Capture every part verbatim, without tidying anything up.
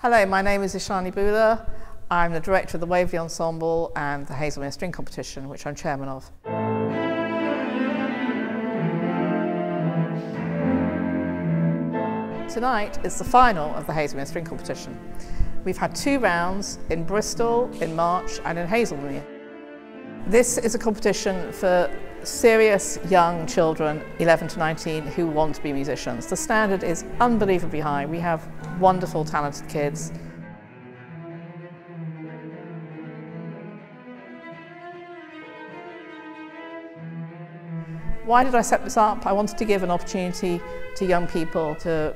Hello, my name is Ishani Bhoola. I'm the director of the Waverley Ensemble and the Haslemere String Competition, which I'm chairman of. Tonight is the final of the Haslemere String Competition. We've had two rounds in Bristol in March and in Haslemere. This is a competition for serious young children, eleven to nineteen, who want to be musicians. The standard is unbelievably high. We have wonderful, talented kids. Why did I set this up? I wanted to give an opportunity to young people to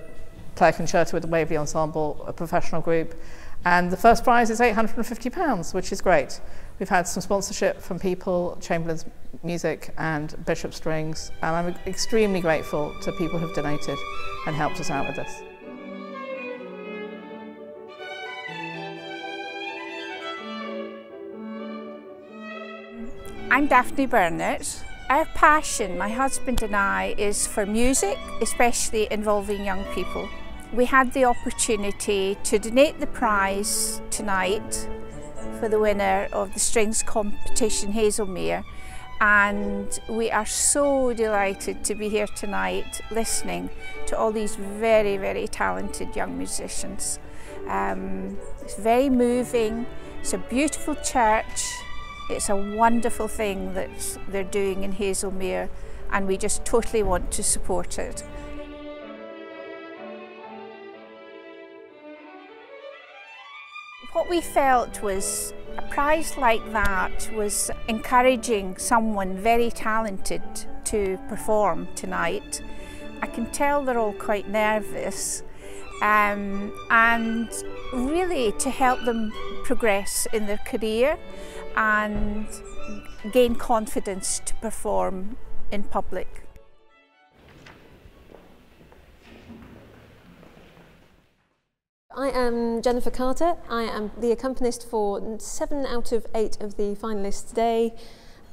play a concerto with the Waverley Ensemble, a professional group, and the first prize is eight hundred and fifty pounds, which is great. We've had some sponsorship from people, Chamberlain's Music and Bishop Strings, and I'm extremely grateful to people who've donated and helped us out with this. I'm Daphne Burnett. Our passion, my husband and I, is for music, especially involving young people. We had the opportunity to donate the prize tonight for the winner of the Strings Competition Haslemere, and we are so delighted to be here tonight listening to all these very, very talented young musicians. Um, it's very moving, it's a beautiful church. It's a wonderful thing that they're doing in Haslemere, and we just totally want to support it. What we felt was a prize like that was encouraging someone very talented to perform tonight. I can tell they're all quite nervous, um, and really to help them progress in their career and gain confidence to perform in public. I am Jennifer Carter. I am the accompanist for seven out of eight of the finalists today,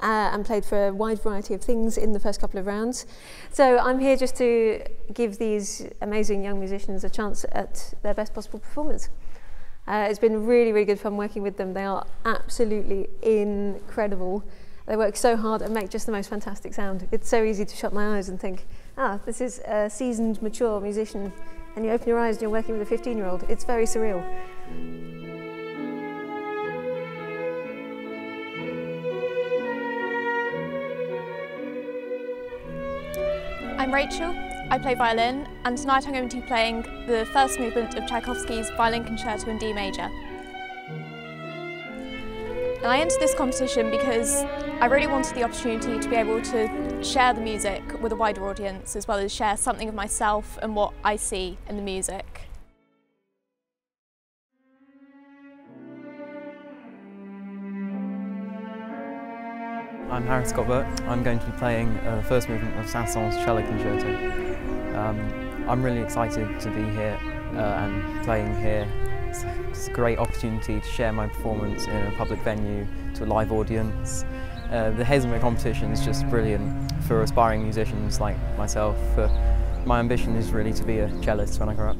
uh, and played for a wide variety of things in the first couple of rounds. So I'm here just to give these amazing young musicians a chance at their best possible performance. Uh, it's been really, really good fun working with them. They are absolutely incredible. They work so hard and make just the most fantastic sound. It's so easy to shut my eyes and think, ah, this is a seasoned, mature musician. And you open your eyes and you're working with a fifteen-year-old. It's very surreal. I'm Rachel. I play violin, and tonight I'm going to be playing the first movement of Tchaikovsky's Violin Concerto in D Major. And I entered this competition because I really wanted the opportunity to be able to share the music with a wider audience, as well as share something of myself and what I see in the music. I'm Harry Scott-Burt. I'm going to be playing the first movement of Saint-Saëns Cello Concerto. Um, I'm really excited to be here uh, and playing here. It's, it's a great opportunity to share my performance in a public venue to a live audience. Uh, the Haslemere competition is just brilliant for aspiring musicians like myself. Uh, my ambition is really to be a cellist when I grow up.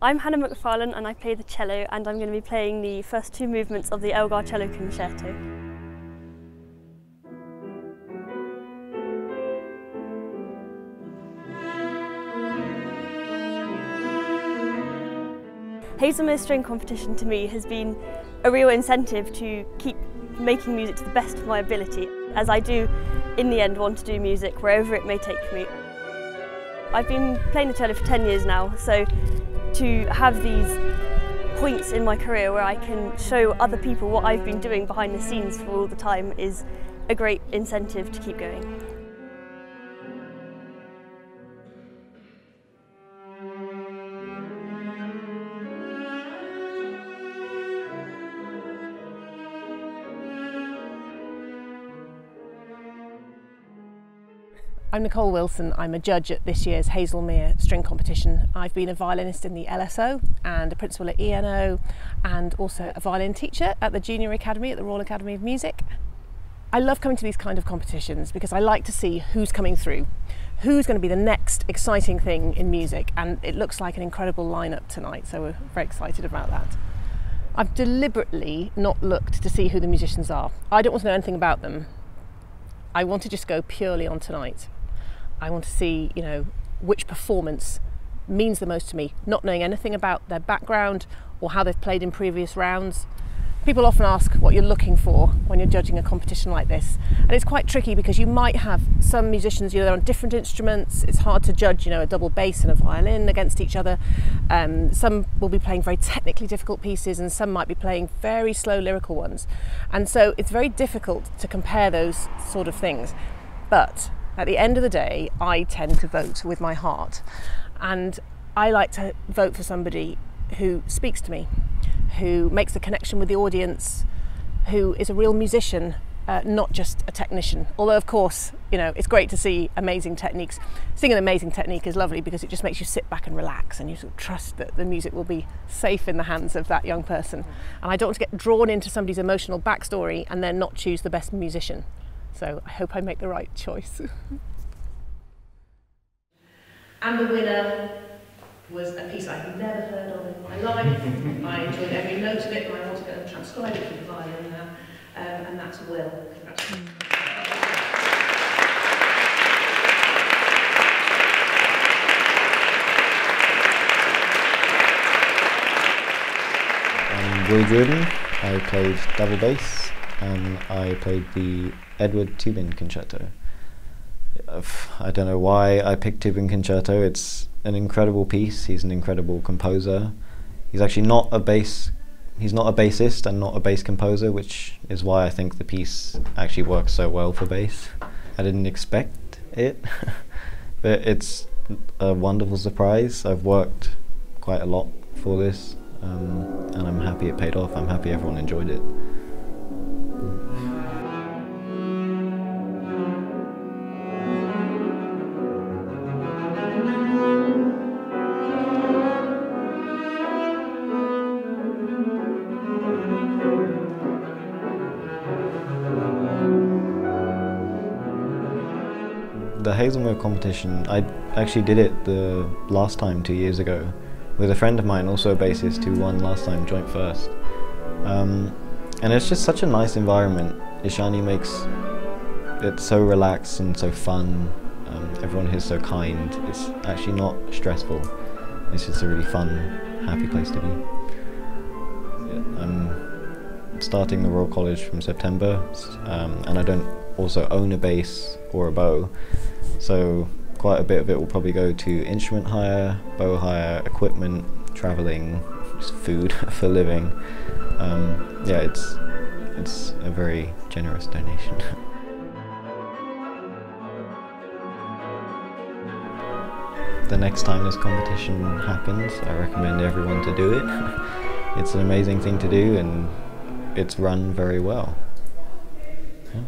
I'm Hannah McFarlane and I play the cello, and I'm going to be playing the first two movements of the Elgar Cello Concerto. Haslemere String Competition to me has been a real incentive to keep making music to the best of my ability, as I do in the end want to do music wherever it may take me. I've been playing the cello for ten years now, so to have these points in my career where I can show other people what I've been doing behind the scenes for all the time is a great incentive to keep going. I'm Nicole Wilson. I'm a judge at this year's Haslemere String Competition. I've been a violinist in the L S O and a principal at E N O, and also a violin teacher at the Junior Academy at the Royal Academy of Music. I love coming to these kind of competitions because I like to see who's coming through, who's going to be the next exciting thing in music, and it looks like an incredible lineup tonight, so we're very excited about that. I've deliberately not looked to see who the musicians are. I don't want to know anything about them. I want to just go purely on tonight. I want to see, you know, which performance means the most to me, not knowing anything about their background or how they've played in previous rounds. People often ask what you're looking for when you're judging a competition like this, and it's quite tricky because you might have some musicians, you know, they're on different instruments. It's hard to judge, you know, a double bass and a violin against each other. Um, some will be playing very technically difficult pieces, and some might be playing very slow lyrical ones, and so it's very difficult to compare those sort of things. But at the end of the day, I tend to vote with my heart, and I like to vote for somebody who speaks to me, who makes the connection with the audience, who is a real musician, uh, not just a technician. Although, of course, you know, it's great to see amazing techniques. Seeing an amazing technique is lovely because it just makes you sit back and relax, and you sort of trust that the music will be safe in the hands of that young person. And I don't want to get drawn into somebody's emotional backstory and then not choose the best musician. So I hope I make the right choice. And the winner was a piece I've never heard of in my life. I enjoyed every note of it, and I want to go and transcribe it for the violin now, um, and that's Will. Congratulations. I'm Will Gruden. I played double bass, and I played the Edward Tubin Concerto. I don't know why I picked Tubin Concerto. It's an incredible piece. He's an incredible composer. He's actually not a bass, he's not a bassist and not a bass composer, which is why I think the piece actually works so well for bass. I didn't expect it, but it's a wonderful surprise. I've worked quite a lot for this, um, and I'm happy it paid off. I'm happy everyone enjoyed it. The Haslemere competition, I actually did it the last time two years ago with a friend of mine, also a bassist, who won last time joint first. Um, and it's just such a nice environment. Ishani makes it so relaxed and so fun. Um, everyone here is so kind. It's actually not stressful. It's just a really fun, happy place to be. Yeah, I'm starting the Royal College from September, um, and I don't also own a bass or a bow. So quite a bit of it will probably go to instrument hire, bow hire, equipment, travelling, just food for living. Um, yeah, it's, it's a very generous donation. The next time this competition happens, I recommend everyone to do it. It's an amazing thing to do, and it's run very well. Yeah.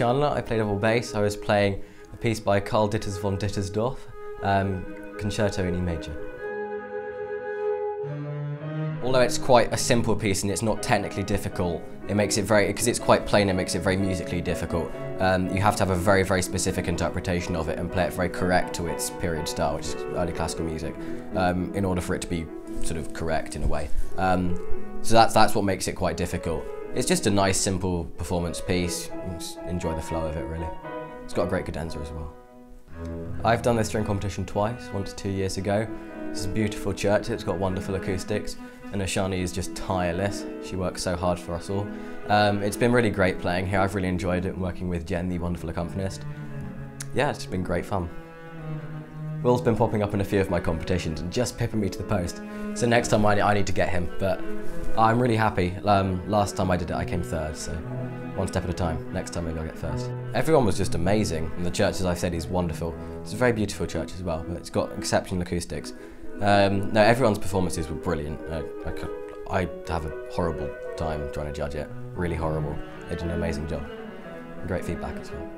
I played double bass. I was playing a piece by Carl Ditters von Dittersdorf, um, Concerto in E Major. Although it's quite a simple piece and it's not technically difficult, it makes it very, because it's quite plain, it makes it very musically difficult. Um, you have to have a very, very specific interpretation of it and play it very correct to its period style, which is early classical music, um, in order for it to be sort of correct in a way. Um, so that's, that's what makes it quite difficult. It's just a nice, simple performance piece. Just enjoy the flow of it, really. It's got a great cadenza as well. I've done this string competition twice, once two years ago. It's a beautiful church. It's got wonderful acoustics, and Ishani is just tireless. She works so hard for us all. Um, it's been really great playing here. I've really enjoyed it, working with Jen, the wonderful accompanist. Yeah, it's just been great fun. Will's been popping up in a few of my competitions and just pipping me to the post. So next time I, I need to get him, but I'm really happy. Um, last time I did it, I came third, so one step at a time. Next time maybe I'll get first. Everyone was just amazing, and the church, as I've said, is wonderful. It's a very beautiful church as well, but it's got exceptional acoustics. Um, no, everyone's performances were brilliant. I, I, could, I have a horrible time trying to judge it, really horrible. They did an amazing job. Great feedback as well.